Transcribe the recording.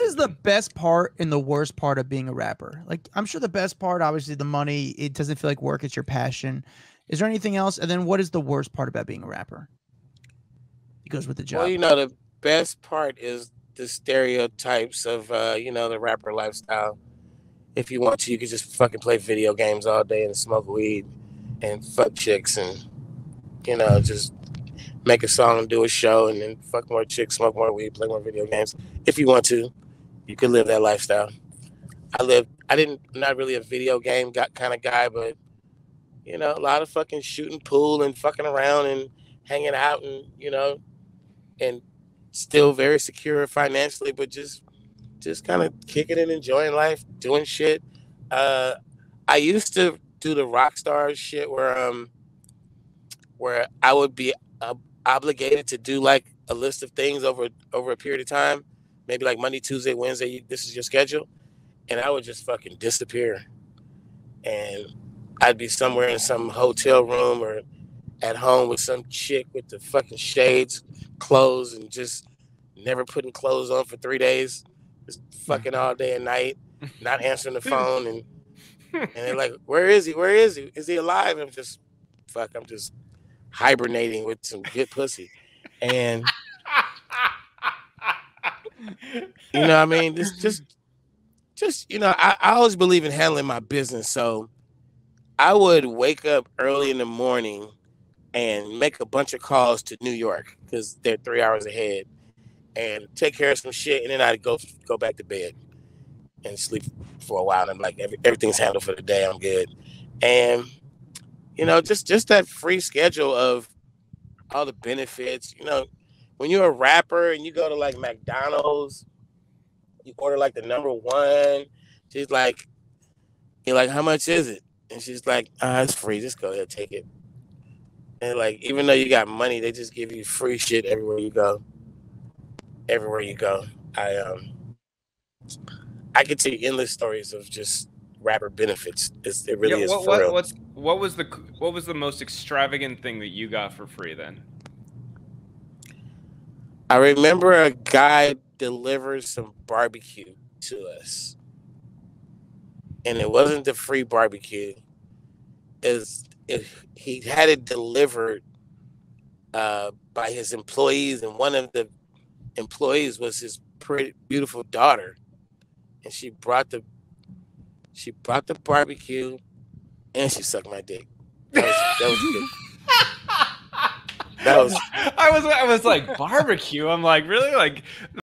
What is the best part and the worst part of being a rapper? Like, I'm sure the best part, obviously, the money. It doesn't feel like work. It's your passion. Is there anything else? And then what is the worst part about being a rapper? It goes with the job. Well, you know, the best part is the stereotypes of, you know, the rapper lifestyle. If you want to, you could just fucking play video games all day and smoke weed and fuck chicks and, you know, just make a song and do a show and then fuck more chicks, smoke more weed, play more video games. If you want to, you could live that lifestyle. I'm not really a video game kind of guy, but, you know, a lot of fucking shooting pool and fucking around and hanging out and, you know, and still very secure financially, but just kind of kicking and enjoying life, doing shit. I used to do the rock star shit where I would be obligated to do like a list of things over a period of time, maybe like Monday, Tuesday, Wednesday. This is your schedule, and I would just fucking disappear, and I'd be somewhere in some hotel room or at home with some chick with the fucking shades closed and just never putting clothes on for 3 days. Just fucking all day and night, not answering the phone, and they're like, "Where is he? Where is he? Is he alive?" And I'm just hibernating with some good pussy, and you know what I mean. Just you know, I always believe in handling my business, so I would wake up early in the morning and make a bunch of calls to New York because they're 3 hours ahead, and take care of some shit, and then I'd go back to bed and sleep for a while. And I'm like, everything's handled for the day. I'm good. And you know, just that free schedule of all the benefits. You know, when you're a rapper and you go to like McDonald's, you order like the number one. She's like, you're like, how much is it? And she's like, it's free. Just go ahead, take it. And like, even though you got money, they just give you free shit everywhere you go. Everywhere you go. I could tell you endless stories of just rapper benefits. It really is for real. What was the most extravagant thing that you got for free then? I remember a guy delivered some barbecue to us. And it wasn't the free barbecue. He had it delivered by his employees, and one of the employees was his pretty beautiful daughter, and she brought the barbecue, and she sucked my dick. That was good. I was like, barbecue. I'm like, really? Like